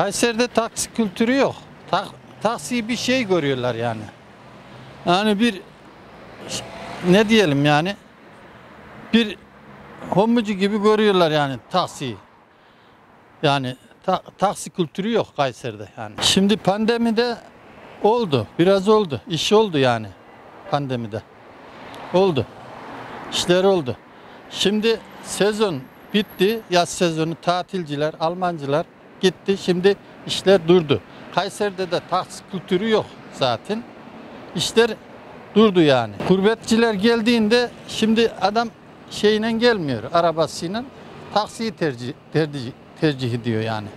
Kayseri'de taksi kültürü yok. Taksiyi bir şey görüyorlar yani. Yani bir ne diyelim yani bir homucu gibi görüyorlar yani taksiyi. Yani taksi kültürü yok Kayseri'de yani. Şimdi pandemide oldu. Biraz oldu. İş oldu yani pandemide. Oldu. İşler oldu. Şimdi sezon bitti. Yaz sezonu tatilciler, Almancılar gitti. Şimdi işler durdu. Kayseri'de de taksi kültürü yok zaten. İşler durdu yani. Gurbetçiler geldiğinde şimdi adam şeyle gelmiyor, arabasıyla taksiyi tercih ediyor yani.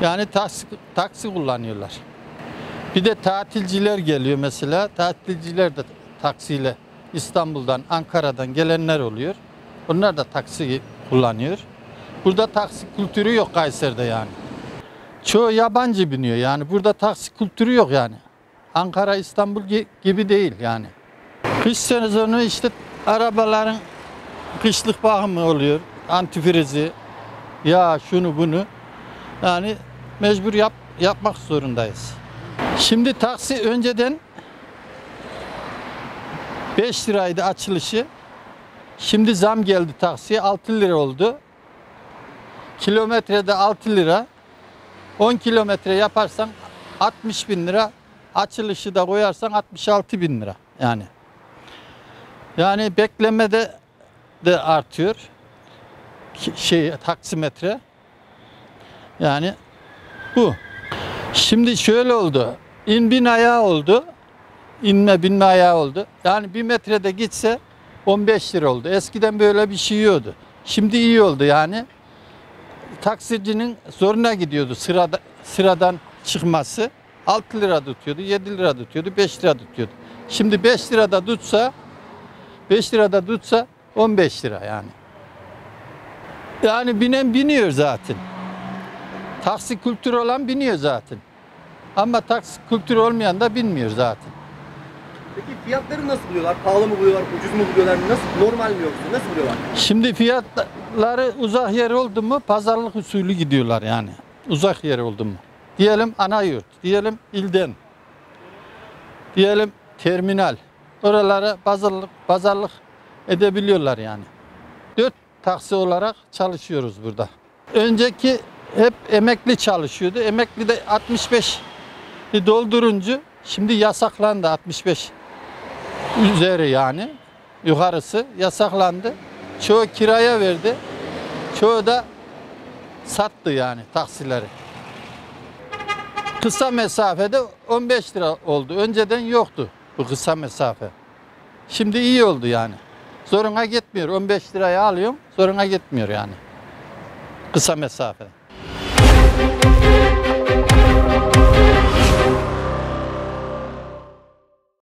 Yani taksi kullanıyorlar. Bir de tatilciler geliyor mesela. Tatilciler de taksiyle İstanbul'dan, Ankara'dan gelenler oluyor. Onlar da taksiyi kullanıyor. Burada taksi kültürü yok Kayseri'de yani. Çoğu yabancı biniyor yani. Burada taksi kültürü yok yani. Ankara, İstanbul gibi değil yani. Kış sezonu işte arabaların kışlık bakımı oluyor. Antifrizi, ya şunu bunu. Yani mecbur yapmak zorundayız. Şimdi taksi önceden 5 liraydı açılışı. Şimdi zam geldi taksiye 6 lira oldu. Kilometrede 6 lira. 10 kilometre yaparsan 60.000 lira. Açılışı da koyarsan 66.000 lira yani. Yani beklemede de artıyor. Taksimetre. Yani bu. Şimdi şöyle oldu. İn bin ayağı oldu. İnme binme ayağı oldu. Yani bir metrede gitse 15 lira oldu. Eskiden böyle bir şey yiyordu. Şimdi iyi oldu yani. Taksicinin zoruna gidiyordu sıradan çıkması. 6 lira tutuyordu, 7 lira tutuyordu, 5 lira tutuyordu. Şimdi 5 lirada tutsa 15 lira yani. Yani binen biniyor zaten. Taksi kültürü olan biniyor zaten. Ama taksi kültürü olmayan da binmiyor zaten. Peki fiyatları nasıl buluyorlar? Pahalı mı buluyorlar, ucuz mu buluyorlar? Nasıl, normal mi yoksa? Nasıl buluyorlar? Şimdi fiyatları uzak yer oldu mu pazarlık usulü gidiyorlar yani. Uzak yer oldu mu? Diyelim Anayurt, diyelim ilden, diyelim terminal. Oralara pazarlık edebiliyorlar yani. 4 taksi olarak çalışıyoruz burada. Önceki hep emekli çalışıyordu. Emekli de 65 doldurunca şimdi yasaklandı, 65 üzeri yani yukarısı yasaklandı. Çoğu kiraya verdi, çoğu da sattı yani taksileri. Kısa mesafede 15 lira oldu. Önceden yoktu bu kısa mesafe. Şimdi iyi oldu yani. Zoruna gitmiyor. 15 liraya alıyorum, zoruna gitmiyor yani. Kısa mesafe.